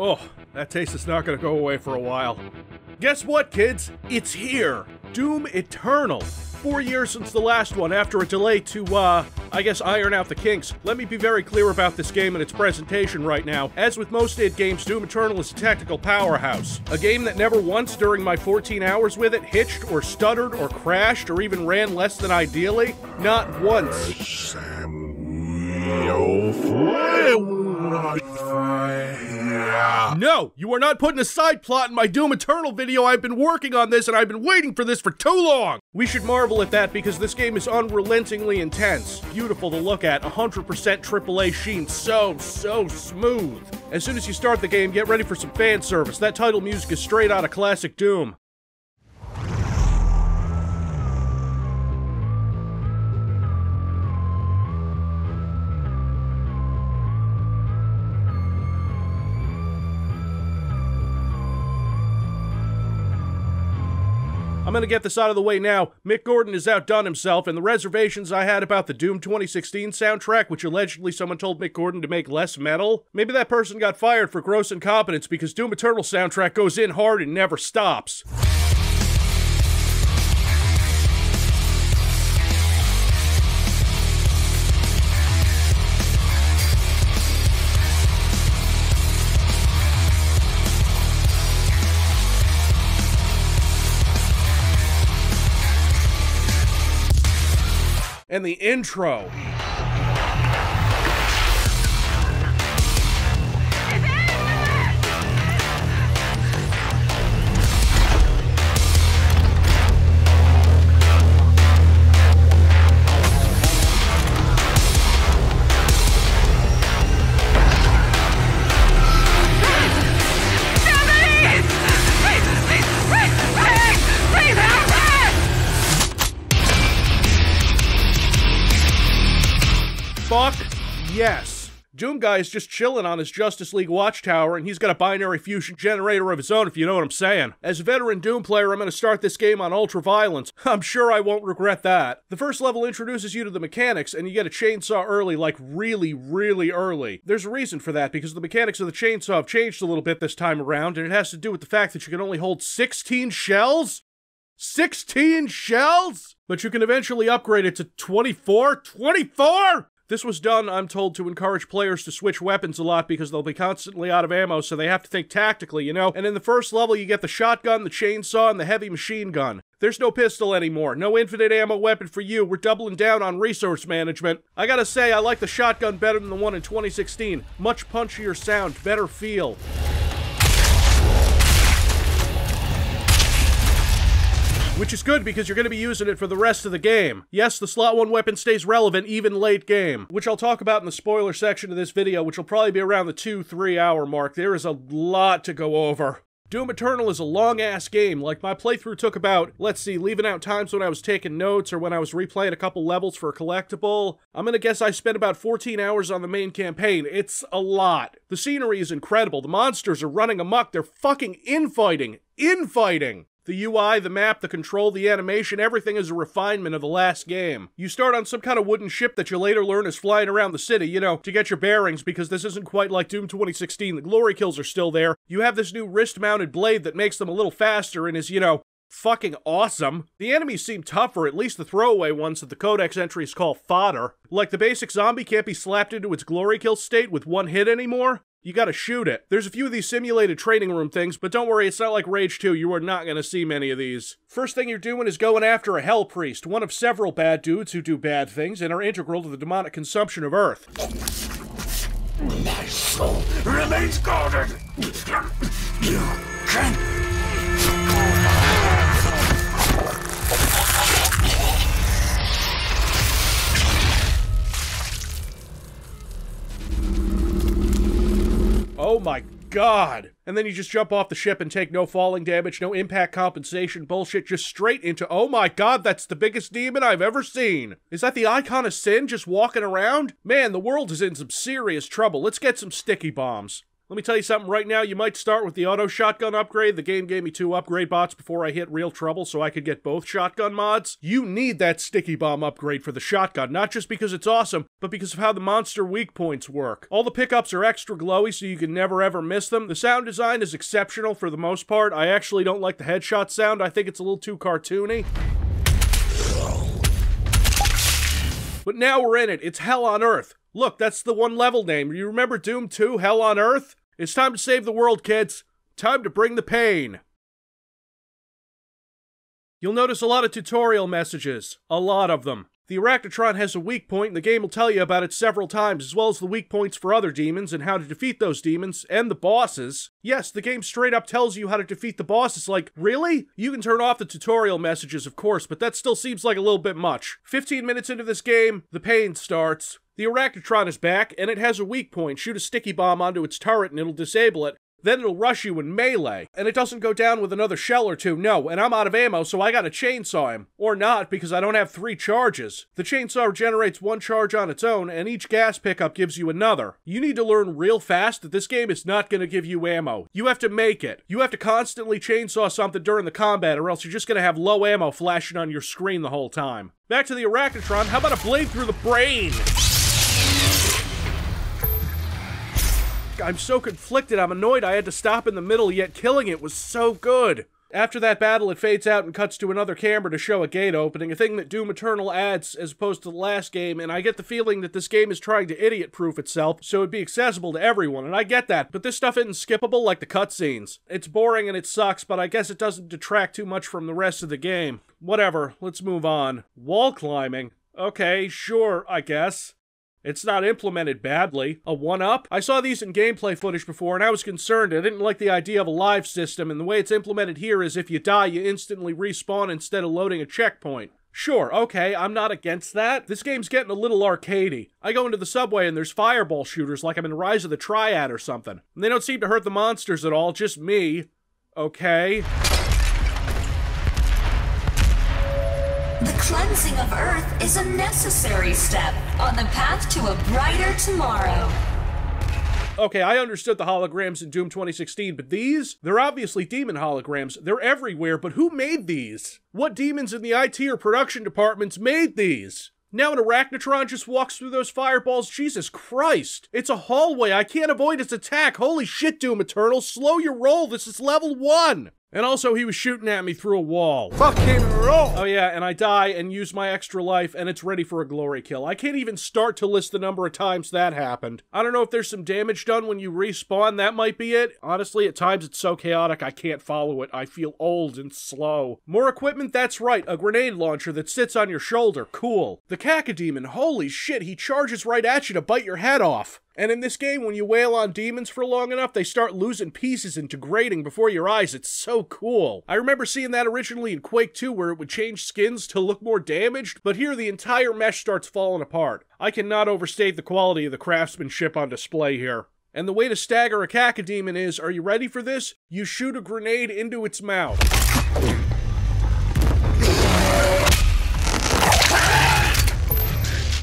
Oh, that taste is not going to go away for a while. Guess what, kids? It's here! Doom Eternal! 4 years since the last one, after a delay to, I guess iron out the kinks. Let me be very clear about this game and its presentation right now. As with most id games, Doom Eternal is a tactical powerhouse. A game that never once during my 14 hours with it hitched or stuttered or crashed or even ran less than ideally. Not once. No, you are not putting a side plot in my Doom Eternal video. I've been working on this and I've been waiting for this for too long. We should marvel at that because this game is unrelentingly intense, beautiful to look at, 100% AAA sheen, so smooth. As soon as you start the game, get ready for some fan service. That title music is straight out of classic Doom. I'm gonna get this out of the way now. Mick Gordon has outdone himself, and the reservations I had about the Doom 2016 soundtrack, which allegedly someone told Mick Gordon to make less metal, maybe that person got fired for gross incompetence because Doom Eternal soundtrack goes in hard and never stops. And the intro. Fuck yes. Doom Guy is just chilling on his Justice League watchtower, and he's got a binary fusion generator of his own, if you know what I'm saying. As a veteran Doom player, I'm gonna start this game on ultra-violence. I'm sure I won't regret that. The first level introduces you to the mechanics, and you get a chainsaw early, like really early. There's a reason for that, because the mechanics of the chainsaw have changed a little bit this time around, and it has to do with the fact that you can only hold 16 shells? 16 shells?! But you can eventually upgrade it to 24? 24?! This was done, I'm told, to encourage players to switch weapons a lot because they'll be constantly out of ammo, so they have to think tactically, you know? And in the first level, you get the shotgun, the chainsaw, and the heavy machine gun. There's no pistol anymore. No infinite ammo weapon for you. We're doubling down on resource management. I gotta say, I like the shotgun better than the one in 2016. Much punchier sound, better feel. Which is good because you're going to be using it for the rest of the game. Yes, the slot 1 weapon stays relevant even late game, which I'll talk about in the spoiler section of this video, which will probably be around the 2-3 hour mark. There is a lot to go over. Doom Eternal is a long-ass game. Like, my playthrough took about, let's see, leaving out times when I was taking notes or when I was replaying a couple levels for a collectible. I'm gonna guess I spent about 14 hours on the main campaign. It's a lot. The scenery is incredible. The monsters are running amok. They're fucking infighting. Infighting! The UI, the map, the control, the animation, everything is a refinement of the last game. You start on some kind of wooden ship that you later learn is flying around the city, you know, to get your bearings, because this isn't quite like Doom 2016. The glory kills are still there. You have this new wrist-mounted blade that makes them a little faster and is, you know, fucking awesome. The enemies seem tougher, at least the throwaway ones that the codex entries call fodder. Like, the basic zombie can't be slapped into its glory kill state with one hit anymore. You gotta shoot it. There's a few of these simulated training room things, but don't worry, it's not like Rage 2. You are not gonna see many of these. First thing you're doing is going after a Hell Priest, one of several bad dudes who do bad things and are integral to the demonic consumption of Earth. My soul remains guarded! You can... Oh my god! And then you just jump off the ship and take no falling damage, no impact compensation bullshit, just straight into, oh my god, that's the biggest demon I've ever seen! Is that the Icon of Sin just walking around? Man, the world is in some serious trouble. Let's get some sticky bombs. Let me tell you something right now, you might start with the auto shotgun upgrade. The game gave me 2 upgrade bots before I hit real trouble so I could get both shotgun mods. You need that sticky bomb upgrade for the shotgun, not just because it's awesome, but because of how the monster weak points work. All the pickups are extra glowy so you can never ever miss them. The sound design is exceptional for the most part. I actually don't like the headshot sound. I think it's a little too cartoony. But now we're in it. It's Hell on Earth. Look, that's the one level name. You remember Doom 2, Hell on Earth? It's time to save the world, kids. Time to bring the pain. You'll notice a lot of tutorial messages. A lot of them. The Arachnotron has a weak point, and the game will tell you about it several times, as well as the weak points for other demons and how to defeat those demons, and the bosses. Yes, the game straight up tells you how to defeat the bosses, like, really? You can turn off the tutorial messages, of course, but that still seems like a little bit much. 15 minutes into this game, the pain starts. The Arachnotron is back, and it has a weak point. Shoot a sticky bomb onto its turret and it'll disable it. Then it'll rush you in melee, and it doesn't go down with another shell or two, no, and I'm out of ammo, so I gotta chainsaw him. Or not, because I don't have 3 charges. The chainsaw regenerates 1 charge on its own, and each gas pickup gives you another. You need to learn real fast that this game is not gonna give you ammo. You have to make it. You have to constantly chainsaw something during the combat, or else you're just gonna have low ammo flashing on your screen the whole time. Back to the Arachnotron, how about a blade through the brain? I'm so conflicted, I'm annoyed I had to stop in the middle, yet killing it was so good. After that battle, it fades out and cuts to another camera to show a gate opening, a thing that Doom Eternal adds as opposed to the last game, and I get the feeling that this game is trying to idiot-proof itself, so it'd be accessible to everyone, and I get that, but this stuff isn't skippable like the cutscenes. It's boring and it sucks, but I guess it doesn't detract too much from the rest of the game. Whatever, let's move on. Wall climbing? Okay, sure, I guess. It's not implemented badly. A 1-up? I saw these in gameplay footage before and I was concerned. I didn't like the idea of a live system, and the way it's implemented here is if you die, you instantly respawn instead of loading a checkpoint. Sure, okay, I'm not against that. This game's getting a little arcadey. I go into the subway and there's fireball shooters like I'm in Rise of the Triad or something. And they don't seem to hurt the monsters at all, just me. Okay. The cleansing of Earth is a necessary step on the path to a brighter tomorrow. Okay, I understood the holograms in Doom 2016, but these? They're obviously demon holograms. They're everywhere, but who made these? What demons in the IT or production departments made these? Now an Arachnotron just walks through those fireballs? Jesus Christ! It's a hallway! I can't avoid its attack! Holy shit, Doom Eternal! Slow your roll! This is level 1! And also, he was shooting at me through a wall. Fucking roll! Oh yeah, and I die and use my extra life, and it's ready for a glory kill. I can't even start to list the number of times that happened. I don't know if there's some damage done when you respawn, that might be it. Honestly, at times it's so chaotic I can't follow it. I feel old and slow. More equipment? That's right, a grenade launcher that sits on your shoulder. Cool. The Kakademon, holy shit, he charges right at you to bite your head off. And in this game, when you wail on demons for long enough, they start losing pieces and degrading before your eyes. It's so cool. I remember seeing that originally in Quake 2 where it would change skins to look more damaged, but here the entire mesh starts falling apart. I cannot overstate the quality of the craftsmanship on display here. And the way to stagger a Kakademon is, are you ready for this? You shoot a grenade into its mouth.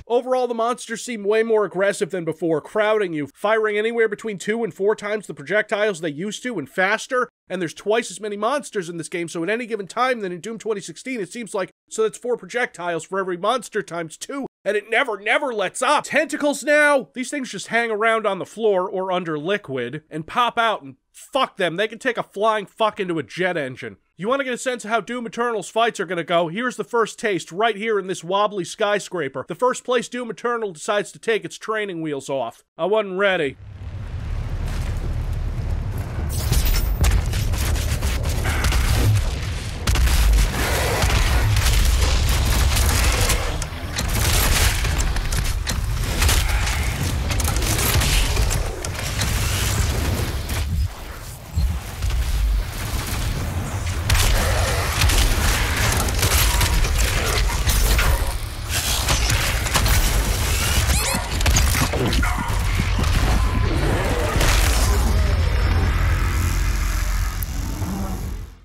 Overall, the monsters seem way more aggressive than before, crowding you, firing anywhere between 2 and 4 times the projectiles they used to, and faster, and there's twice as many monsters in this game, so at any given time than in Doom 2016, it seems like, so that's 4 projectiles for every monster times 2, and it never lets up! Tentacles now! These things just hang around on the floor, or under liquid, and pop out, and fuck them, they can take a flying fuck into a jet engine. You want to get a sense of how Doom Eternal's fights are going to go, here's the first taste, right here in this wobbly skyscraper. The first place Doom Eternal decides to take its training wheels off. I wasn't ready.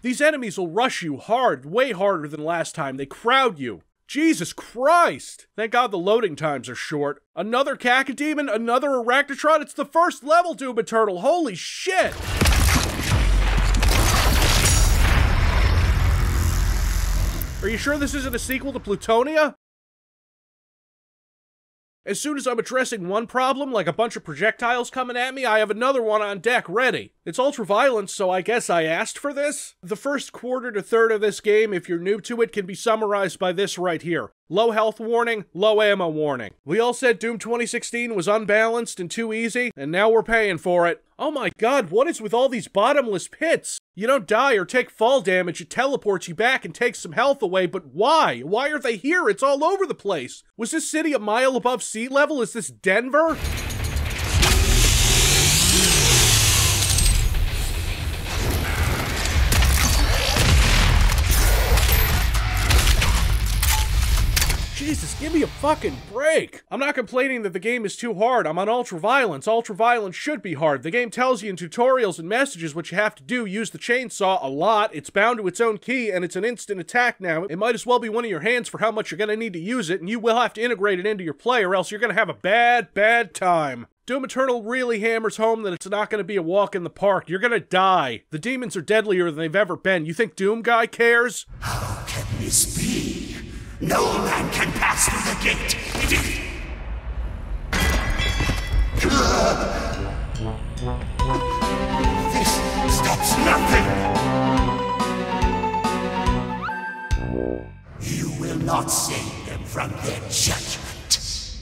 These enemies will rush you hard, way harder than last time. They crowd you. Jesus Christ! Thank God the loading times are short. Another Kakademon, another Arachnotron. It's the first level Doom Eternal. Holy shit! Are you sure this isn't a sequel to Plutonia? As soon as I'm addressing one problem, like a bunch of projectiles coming at me, I have another one on deck ready. It's ultra-violent, so I guess I asked for this? The first quarter to third of this game, if you're new to it, can be summarized by this right here. Low health warning, low ammo warning. We all said Doom 2016 was unbalanced and too easy, and now we're paying for it. Oh my God, what is with all these bottomless pits? You don't die or take fall damage, it teleports you back and takes some health away, but why? Why are they here? It's all over the place. Was this city a mile above sea level? Is this Denver? Jesus, give me a fucking break. I'm not complaining that the game is too hard. I'm on ultra-violence. Ultra-violence should be hard. The game tells you in tutorials and messages what you have to do. Use the chainsaw a lot. It's bound to its own key, and it's an instant attack now. It might as well be one of your hands for how much you're gonna need to use it, and you will have to integrate it into your play, or else you're gonna have a bad, bad time. Doom Eternal really hammers home that it's not gonna be a walk in the park. You're gonna die. The demons are deadlier than they've ever been. You think Doom Guy cares? How can this be? No man can pass through the gate! It is... This stops nothing! You will not save them from their judgment.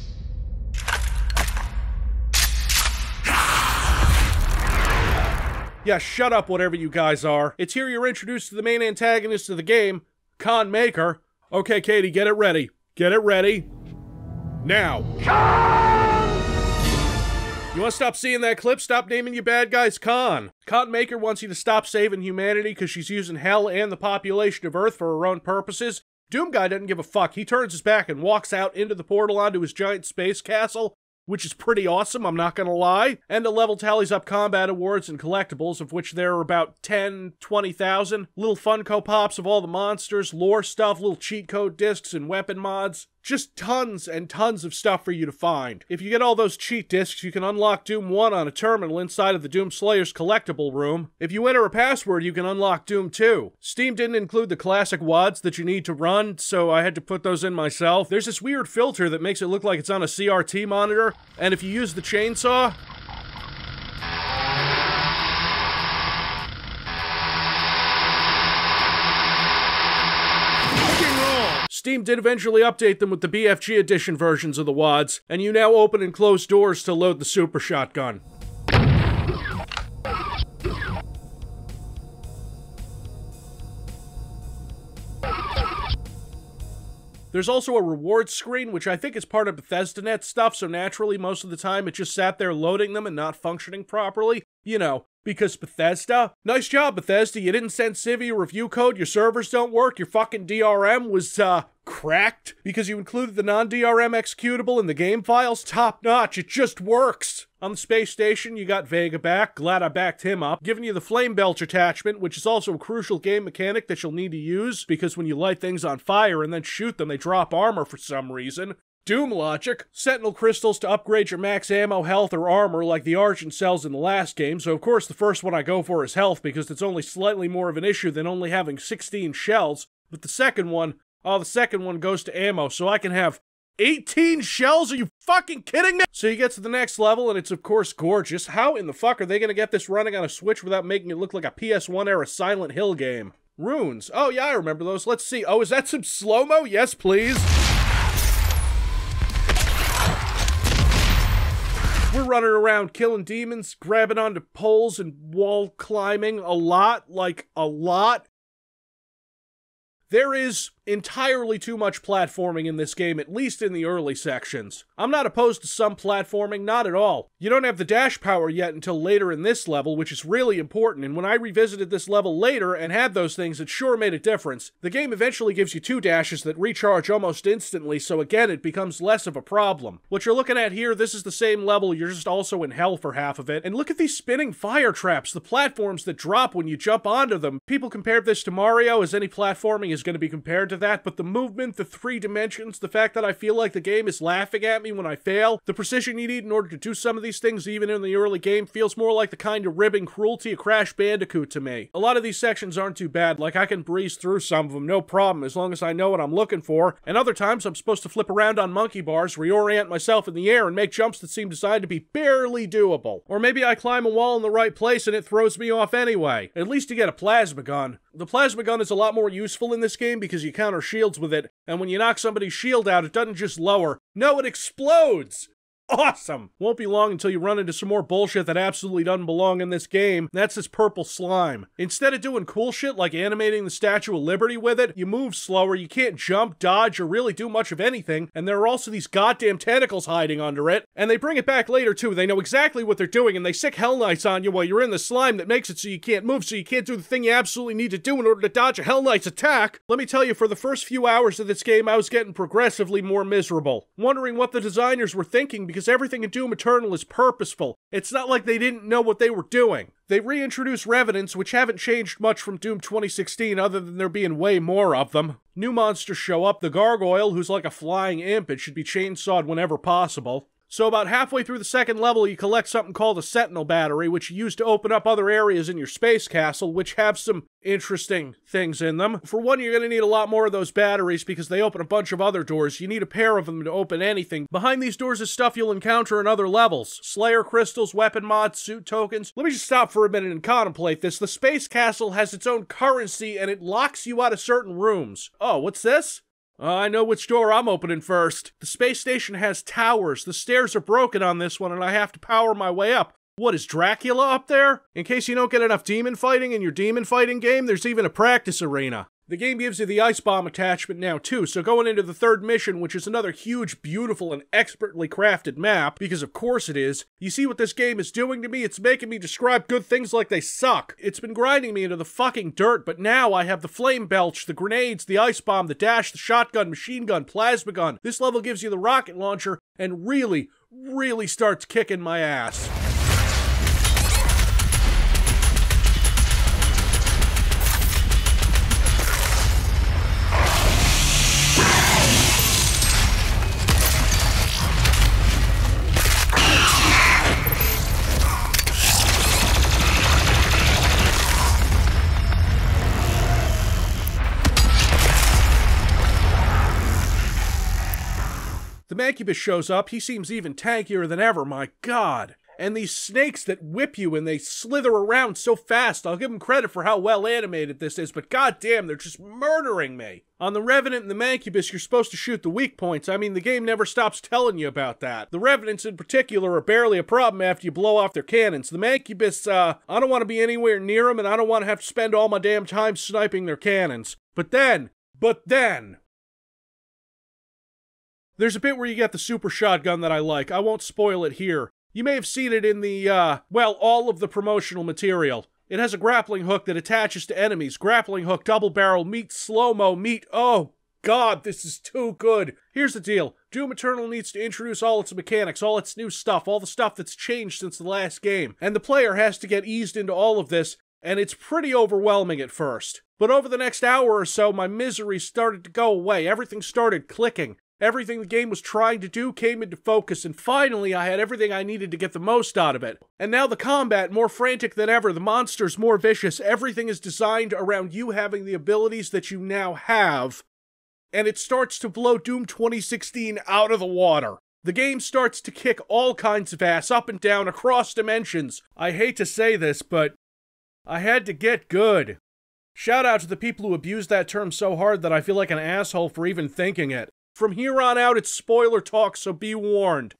Yeah, shut up whatever you guys are. It's here you're introduced to the main antagonist of the game, Khan Maker. Okay, Katie, get it ready. Get it ready. Now. Khan! You want to stop seeing that clip? Stop naming you bad guys Khan. Khan Maker wants you to stop saving humanity because she's using hell and the population of Earth for her own purposes. Doom Guy doesn't give a fuck. He turns his back and walks out into the portal onto his giant space castle, which is pretty awesome, I'm not gonna lie. And the level tallies up combat awards and collectibles, of which there are about 10, 20,000. Little Funko Pops of all the monsters, lore stuff, little cheat code discs and weapon mods. Just tons and tons of stuff for you to find. If you get all those cheat discs, you can unlock Doom 1 on a terminal inside of the Doom Slayer's collectible room. If you enter a password, you can unlock Doom 2. Steam didn't include the classic WADs that you need to run, so I had to put those in myself. There's this weird filter that makes it look like it's on a CRT monitor, and if you use the chainsaw... Steam did eventually update them with the BFG edition versions of the WADs, and you now open and close doors to load the super shotgun. There's also a reward screen, which I think is part of BethesdaNet stuff, so naturally most of the time it just sat there loading them and not functioning properly. You know, because Bethesda? Nice job, Bethesda. You didn't send Civi a review code, your servers don't work, your fucking DRM was, cracked because you included the non-DRM executable in the game files? Top notch, it just works! On the space station, you got Vega back, glad I backed him up, giving you the Flame Belch attachment, which is also a crucial game mechanic that you'll need to use, because when you light things on fire and then shoot them, they drop armor for some reason. Doom logic, Sentinel crystals to upgrade your max ammo, health, or armor like the Argent sells in the last game, so of course the first one I go for is health because it's only slightly more of an issue than only having 16 shells, but the second one goes to ammo, so I can have 18 shells? Are you fucking kidding me? So you get to the next level and it's of course gorgeous. How in the fuck are they gonna get this running on a Switch without making it look like a PS1 era Silent Hill game? Runes, oh yeah, I remember those, let's see, oh is that some slow-mo? Yes please. We're running around killing demons, grabbing onto poles and wall climbing a lot, like a lot. There is entirely too much platforming in this game, at least in the early sections. I'm not opposed to some platforming, not at all. You don't have the dash power yet until later in this level, which is really important, and when I revisited this level later and had those things, it sure made a difference. The game eventually gives you two dashes that recharge almost instantly, so again, it becomes less of a problem. What you're looking at here, this is the same level, you're just also in hell for half of it, and look at these spinning fire traps, the platforms that drop when you jump onto them. People compared this to Mario, as any platforming is going to be compared to of that, but the movement, the three dimensions, the fact that I feel like the game is laughing at me when I fail, the precision you need in order to do some of these things even in the early game feels more like the kind of ribbing cruelty of Crash Bandicoot to me. A lot of these sections aren't too bad, like I can breeze through some of them, no problem, as long as I know what I'm looking for, and other times I'm supposed to flip around on monkey bars, reorient myself in the air, and make jumps that seem designed to be barely doable. Or maybe I climb a wall in the right place and it throws me off anyway. At least you get a plasma gun. The plasma gun is a lot more useful in this game because you counter shields with it, and when you knock somebody's shield out, it doesn't just lower. No, it explodes! Awesome! Won't be long until you run into some more bullshit that absolutely doesn't belong in this game. That's this purple slime. Instead of doing cool shit like animating the Statue of Liberty with it, you move slower, you can't jump, dodge, or really do much of anything, and there are also these goddamn tentacles hiding under it. And they bring it back later too, they know exactly what they're doing, and they sick Hell Knights on you while you're in the slime that makes it so you can't move, so you can't do the thing you absolutely need to do in order to dodge a Hell Knight's attack. Let me tell you, for the first few hours of this game, I was getting progressively more miserable, wondering what the designers were thinking, because everything in Doom Eternal is purposeful. It's not like they didn't know what they were doing. They reintroduced revenants, which haven't changed much from Doom 2016 other than there being way more of them. New monsters show up, the gargoyle, who's like a flying imp, it should be chainsawed whenever possible. So about halfway through the second level, you collect something called a Sentinel Battery, which you use to open up other areas in your space castle, which have some interesting things in them. For one, you're going to need a lot more of those batteries because they open a bunch of other doors. You need a pair of them to open anything. Behind these doors is stuff you'll encounter in other levels. Slayer crystals, weapon mods, suit tokens. Let me just stop for a minute and contemplate this. The space castle has its own currency and it locks you out of certain rooms. Oh, what's this? I know which door I'm opening first. The space station has towers. The stairs are broken on this one, and I have to power my way up. What, is Dracula up there? In case you don't get enough demon fighting in your demon fighting game, there's even a practice arena. The game gives you the ice bomb attachment now too, so going into the third mission, which is another huge, beautiful, and expertly crafted map, because of course it is, you see what this game is doing to me? It's making me describe good things like they suck. It's been grinding me into the fucking dirt, but now I have the flame belch, the grenades, the ice bomb, the dash, the shotgun, machine gun, plasma gun. This level gives you the rocket launcher, and really, really starts kicking my ass. Mancubus shows up, he seems even tankier than ever, my god. And these snakes that whip you and they slither around so fast, I'll give them credit for how well animated this is, but goddamn, they're just murdering me. On the Revenant and the Mancubus, you're supposed to shoot the weak points. I mean, the game never stops telling you about that. The Revenants in particular are barely a problem after you blow off their cannons. The Mancubus, I don't want to be anywhere near them and I don't want to have to spend all my damn time sniping their cannons. But then... There's a bit where you get the super shotgun that I like. I won't spoil it here. You may have seen it in the, all of the promotional material. It has a grappling hook that attaches to enemies. Grappling hook, double barrel, meat, slow-mo, meat. Oh, God, this is too good. Here's the deal. Doom Eternal needs to introduce all its mechanics, all its new stuff, all the stuff that's changed since the last game. And the player has to get eased into all of this, and it's pretty overwhelming at first. But over the next hour or so, my misery started to go away. Everything started clicking. Everything the game was trying to do came into focus, and finally I had everything I needed to get the most out of it. And now the combat, more frantic than ever, the monsters more vicious, everything is designed around you having the abilities that you now have. And it starts to blow Doom 2016 out of the water. The game starts to kick all kinds of ass, up and down, across dimensions. I hate to say this, but I had to get good. Shout out to the people who abused that term so hard that I feel like an asshole for even thinking it. From here on out, it's spoiler talk, so be warned.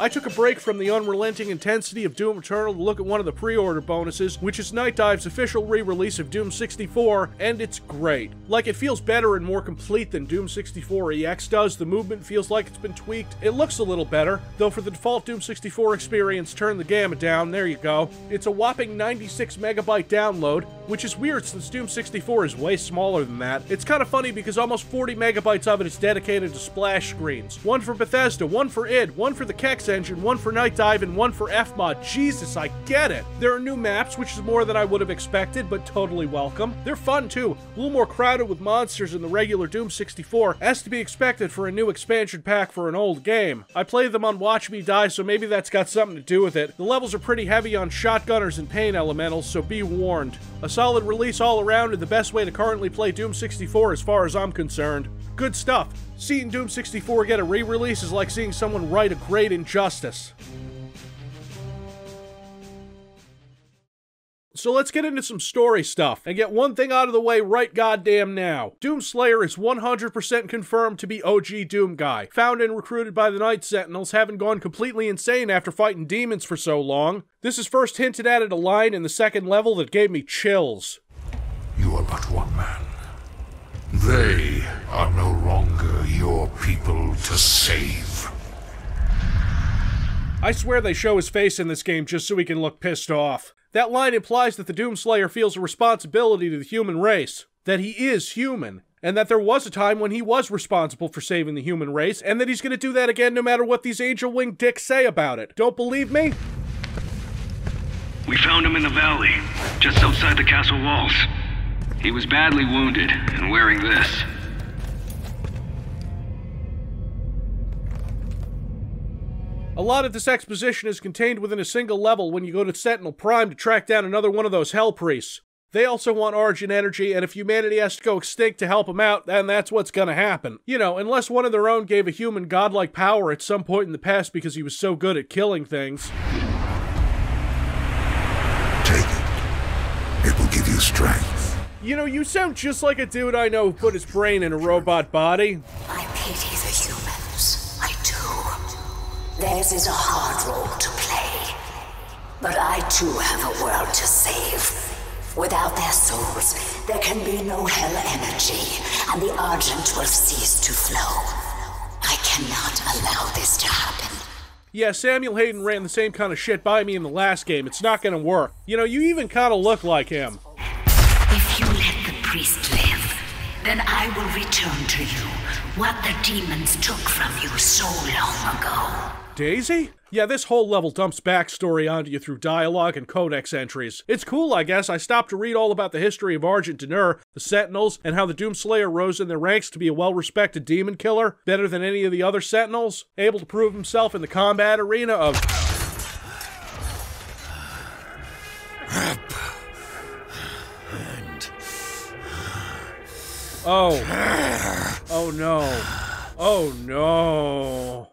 I took a break from the unrelenting intensity of Doom Eternal to look at one of the pre-order bonuses, which is Night Dive's official re-release of Doom 64, and it's great. Like, it feels better and more complete than Doom 64 EX does, the movement feels like it's been tweaked, it looks a little better, though for the default Doom 64 experience, turn the gamma down, there you go. It's a whopping 96 MB download, which is weird since Doom 64 is way smaller than that. It's kind of funny because almost 40 MB of it is dedicated to splash screens. One for Bethesda, one for id, one for the Kex, Mancubus engine, one for Night Dive, and one for FMOD. Jesus, I get it. There are new maps, which is more than I would have expected, but totally welcome. They're fun too, a little more crowded with monsters than the regular Doom 64, as to be expected for a new expansion pack for an old game. I played them on Watch Me Die, so maybe that's got something to do with it. The levels are pretty heavy on shotgunners and pain elementals, so be warned. A solid release all around and the best way to currently play Doom 64 as far as I'm concerned. Good stuff. Seeing Doom 64 get a re-release is like seeing someone right a great injustice. So let's get into some story stuff, and get one thing out of the way right goddamn now. Doom Slayer is 100% confirmed to be OG Doom Guy, found and recruited by the Night Sentinels, having gone completely insane after fighting demons for so long. This is first hinted at a line in the second level that gave me chills. You are but one man. They are no longer your people to save. I swear they show his face in this game just so he can look pissed off. That line implies that the Doom Slayer feels a responsibility to the human race, that he is human, and that there was a time when he was responsible for saving the human race, and that he's gonna do that again no matter what these angel wing dicks say about it. Don't believe me? We found him in the valley, just outside the castle walls. He was badly wounded and wearing this. A lot of this exposition is contained within a single level when you go to Sentinel Prime to track down another one of those Hell Priests. They also want Argent energy, and if humanity has to go extinct to help them out, then that's what's gonna happen. You know, unless one of their own gave a human godlike power at some point in the past because he was so good at killing things. Take it. It will give you strength. You know, you sound just like a dude I know who put his brain in a robot body. I pity the humans. I do. Theirs is a hard role to play, but I too have a world to save. Without their souls, there can be no hell energy, and the Argent will cease to flow. I cannot allow this to happen. Yeah, Samuel Hayden ran the same kind of shit by me in the last game. It's not gonna work. You know, you even kinda look like him. If you let the priest live, then I will return to you what the demons took from you so long ago. Daisy? Yeah, this whole level dumps backstory onto you through dialogue and codex entries. It's cool, I guess. I stopped to read all about the history of Argent Denur, the Sentinels, and how the Doom Slayer rose in their ranks to be a well-respected demon killer, better than any of the other Sentinels, able to prove himself in the combat arena of... and... oh. Oh no. Oh no.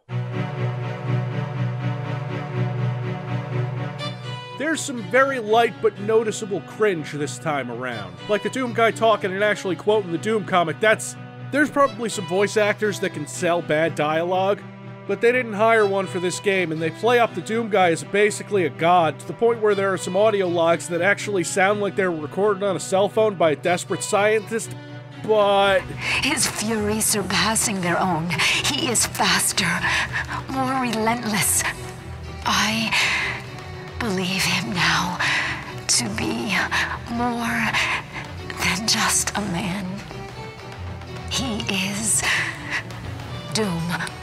There's some very light but noticeable cringe this time around. Like the Doom guy talking and actually quoting the Doom comic, there's probably some voice actors that can sell bad dialogue, but they didn't hire one for this game, and they play up the Doom guy as basically a god, to the point where there are some audio logs that actually sound like they were recorded on a cell phone by a desperate scientist, but... his fury surpassing their own. He is faster, more relentless. I... believe him now to be more than just a man. He is Doom.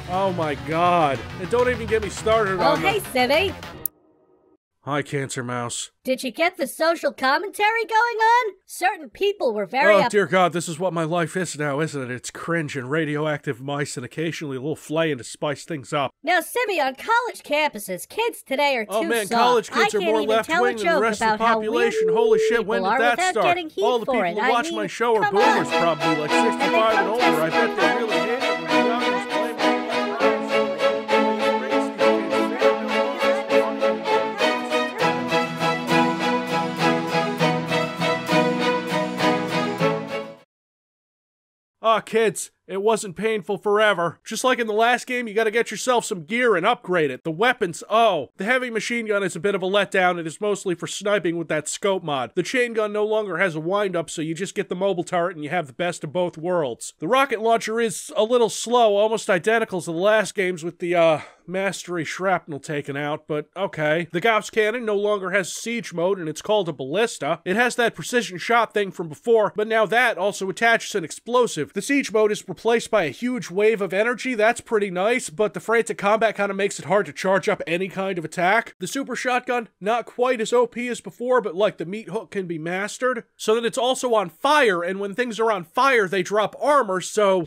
Oh my god. And don't even get me started on that. Oh, hey, Simi. Hi, Cancer Mouse. Did you get the social commentary going on? Certain people were very Oh, dear god, this is what my life is now, isn't it? It's cringe and radioactive mice and occasionally a little flaying to spice things up. Now, Simi, on college campuses, kids today are too soft. Oh man, college kids are more left-wing than the rest of the population. Holy shit, when did that start? All the people who watch my show are boomers, probably, like 65 and older. I bet they really hate it. Ah, kids, it wasn't painful forever. Just like in the last game, you gotta get yourself some gear and upgrade it. The weapons, oh. The heavy machine gun is a bit of a letdown. It is mostly for sniping with that scope mod. The chain gun no longer has a wind-up, so you just get the mobile turret and you have the best of both worlds. The rocket launcher is a little slow, almost identical to the last games with the, mastery shrapnel taken out, but okay. The Gauss cannon no longer has siege mode and it's called a ballista. It has that precision shot thing from before, but now that also attaches an explosive. The siege mode is replaced by a huge wave of energy. That's pretty nice, but the frantic combat kind of makes it hard to charge up any kind of attack. The super shotgun, not quite as OP as before, but like the meat hook can be mastered. So that it's also on fire, and when things are on fire, they drop armor, so...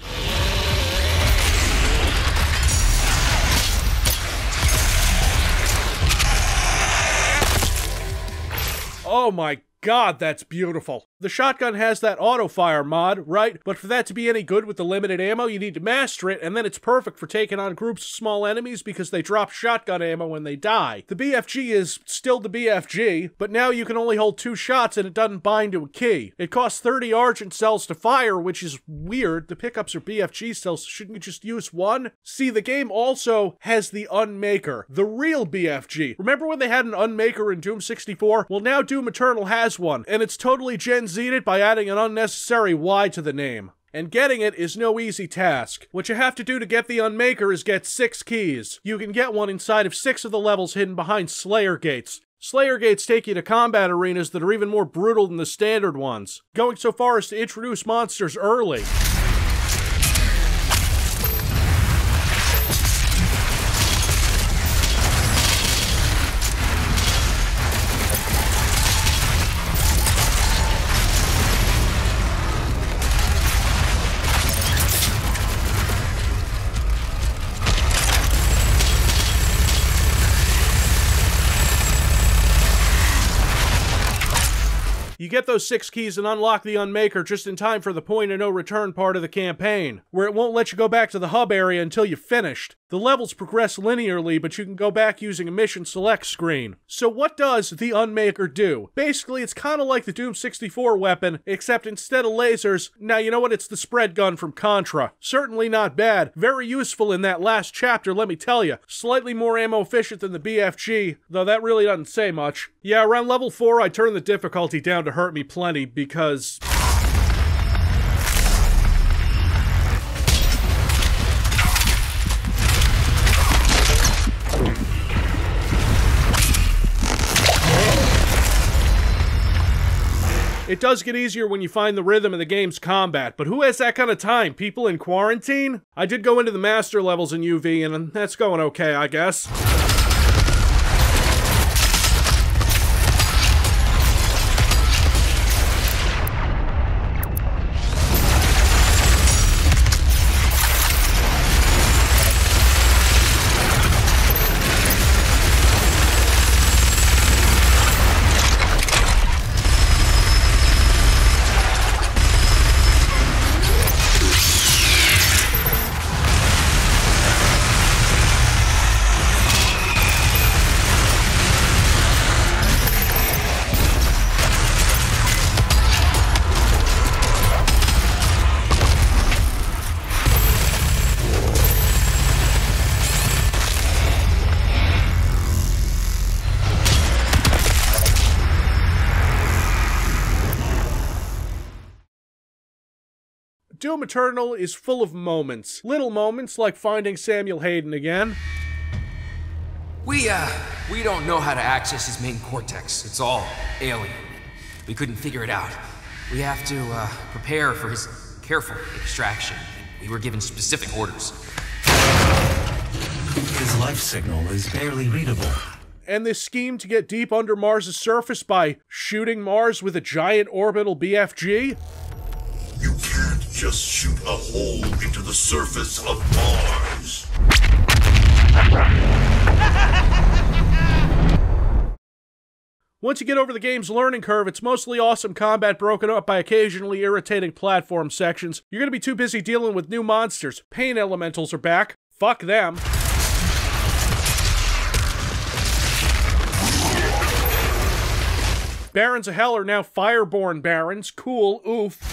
Oh my God, that's beautiful. The shotgun has that auto-fire mod, right? But for that to be any good with the limited ammo, you need to master it, and then it's perfect for taking on groups of small enemies because they drop shotgun ammo when they die. The BFG is still the BFG, but now you can only hold 2 shots and it doesn't bind to a key. It costs 30 Argent cells to fire, which is weird. The pickups are BFG cells, so shouldn't you just use one? See, the game also has the Unmaker, the real BFG. Remember when they had an Unmaker in Doom 64? Well, now Doom Eternal has one, and it's totally Gen Z'd it by adding an unnecessary Y to the name. And getting it is no easy task. What you have to do to get the Unmaker is get 6 keys. You can get one inside of 6 of the levels hidden behind Slayer Gates. Slayer Gates take you to combat arenas that are even more brutal than the standard ones, going so far as to introduce monsters early. You get those 6 keys and unlock the Unmaker just in time for the point of no return part of the campaign, where it won't let you go back to the hub area until you've finished. The levels progress linearly, but you can go back using a mission select screen. So what does the Unmaker do? Basically, it's kind of like the Doom 64 weapon, except instead of lasers, now you know what, it's the spread gun from Contra. Certainly not bad, very useful in that last chapter, let me tell you. Slightly more ammo efficient than the BFG, though that really doesn't say much. Yeah, around level 4, I turned the difficulty down to hurt me plenty because... It does get easier when you find the rhythm of the game's combat, but who has that kind of time? People in quarantine? I did go into the master levels in UV, and that's going okay, I guess. Doom Eternal is full of moments. Little moments like finding Samuel Hayden again. We don't know how to access his main cortex. It's all alien. We couldn't figure it out. We have to, prepare for his careful extraction. We were given specific orders. His life signal is barely readable. And this scheme to get deep under Mars' surface by shooting Mars with a giant orbital BFG? You can't just shoot a hole into the surface of Mars. Once you get over the game's learning curve, it's mostly awesome combat broken up by occasionally irritating platform sections. You're gonna be too busy dealing with new monsters. Pain elementals are back. Fuck them. Barons of Hell are now Fireborn Barons. Cool, oof.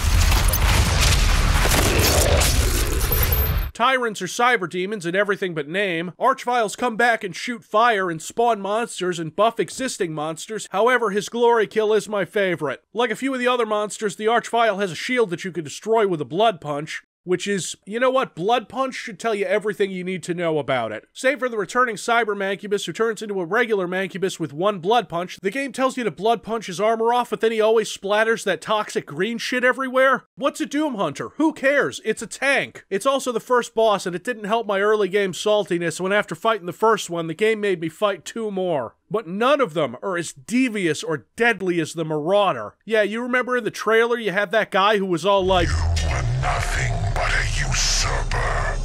Tyrants are cyber demons in everything but name. Archviles come back and shoot fire and spawn monsters and buff existing monsters. However, his glory kill is my favorite. Like a few of the other monsters, the Archvile has a shield that you can destroy with a blood punch. which is, you know what, Blood Punch should tell you everything you need to know about it. Save for the returning Cyber Mancubus, who turns into a regular Mancubus with one Blood Punch, the game tells you to Blood Punch his armor off, but then he always splatters that toxic green shit everywhere. What's a Doom Hunter? Who cares? It's a tank. It's also the first boss, and it didn't help my early game saltiness when after fighting the first one, the game made me fight two more. But none of them are as devious or deadly as the Marauder. Yeah, you remember in the trailer you had that guy who was all like, "You are nothing but a usurper,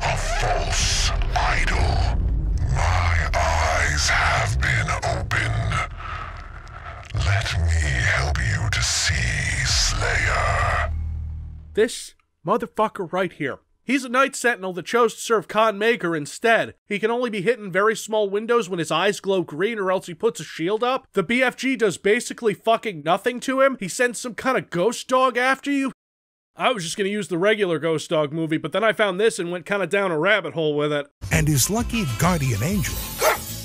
a false idol. My eyes have been opened. Let me help you to see, Slayer." This motherfucker right here. He's a Night Sentinel that chose to serve Khan Maker instead. He can only be hit in very small windows when his eyes glow green or else he puts a shield up. The BFG does basically fucking nothing to him. He sends some kind of ghost dog after you. I was just gonna use the regular Ghost Dog movie, but then I found this and went kinda down a rabbit hole with it. And his lucky guardian angel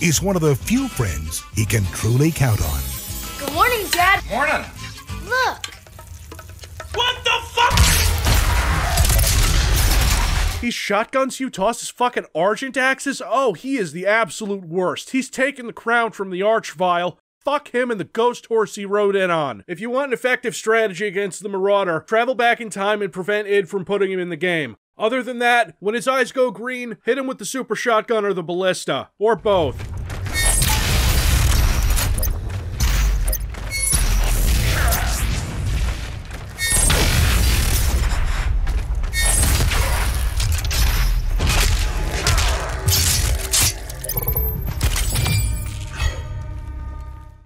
is one of the few friends he can truly count on. Good morning, Dad. Morning. Look. What the fuck? He shotguns you, tosses fucking Argent axes? Oh, he is the absolute worst. He's taken the crown from the Archvile. Fuck him and the ghost horse he rode in on. If you want an effective strategy against the Marauder, travel back in time and prevent id from putting him in the game. Other than that, when his eyes go green, hit him with the super shotgun or the ballista. Or both.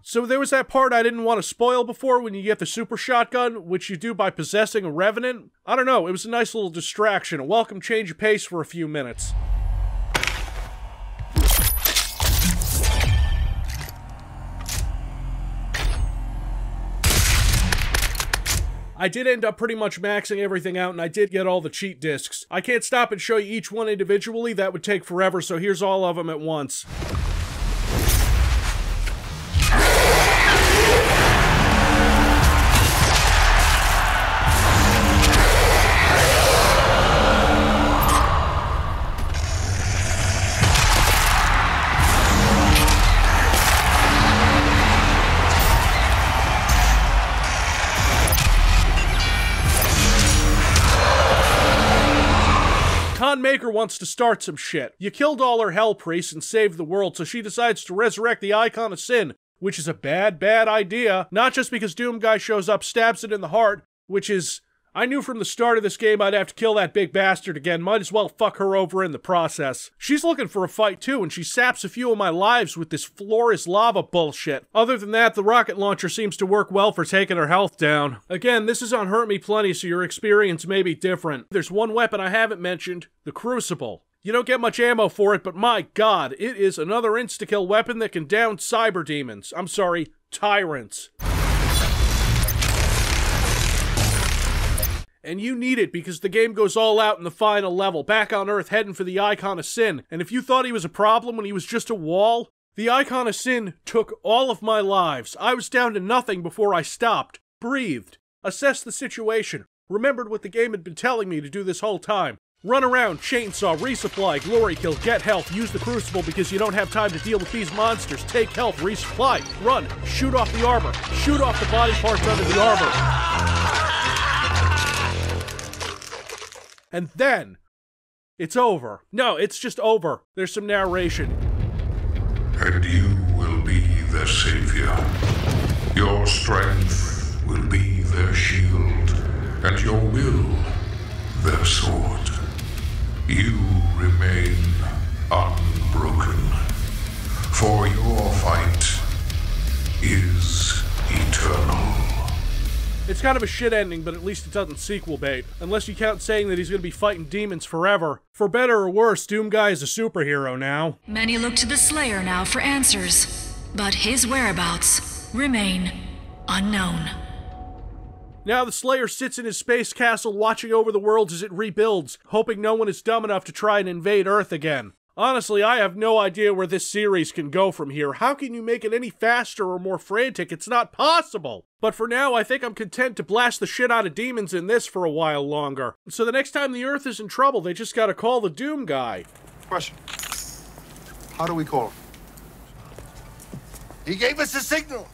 So there was that part I didn't want to spoil before when you get the super shotgun, which you do by possessing a revenant. I don't know, it was a nice little distraction, a welcome change of pace for a few minutes. I did end up pretty much maxing everything out, and I did get all the cheat discs. I can't stop and show you each one individually, that would take forever, so here's all of them at once. Maker wants to start some shit. You killed all her Hell Priests and saved the world, so she decides to resurrect the Icon of Sin, which is a bad, bad idea, not just because Doom Guy shows up, stabs it in the heart, which is, I knew from the start of this game I'd have to kill that big bastard again, might as well fuck her over in the process. She's looking for a fight too, and she saps a few of my lives with this floor is lava bullshit. Other than that, the rocket launcher seems to work well for taking her health down. Again, this is on Hurt Me Plenty, so your experience may be different. There's one weapon I haven't mentioned, the Crucible. You don't get much ammo for it, but my god, it is another insta-kill weapon that can down cyber demons. I'm sorry, tyrants. And you need it because the game goes all out in the final level, back on Earth heading for the Icon of Sin. And if you thought he was a problem when he was just a wall, the Icon of Sin took all of my lives. I was down to nothing before I stopped, breathed, assessed the situation, remembered what the game had been telling me to do this whole time. Run around, chainsaw, resupply, glory kill, get health, use the Crucible because you don't have time to deal with these monsters, take health, resupply, run, shoot off the armor, shoot off the body parts under the armor. And then, it's over. No, it's just over. There's some narration. And you will be their savior. Your strength will be their shield, and your will, their sword. You remain unbroken, for your fight is eternal. It's kind of a shit ending, but at least it doesn't sequel bait. Unless you count saying that he's gonna be fighting demons forever. For better or worse, Doom Guy is a superhero now. Many look to the Slayer now for answers, but his whereabouts remain unknown. Now the Slayer sits in his space castle watching over the world as it rebuilds, hoping no one is dumb enough to try and invade Earth again. Honestly, I have no idea where this series can go from here. How can you make it any faster or more frantic? It's not possible! But for now, I think I'm content to blast the shit out of demons in this for a while longer. So the next time the Earth is in trouble, they just gotta call the Doom Guy. Question. How do we call him? He gave us a signal!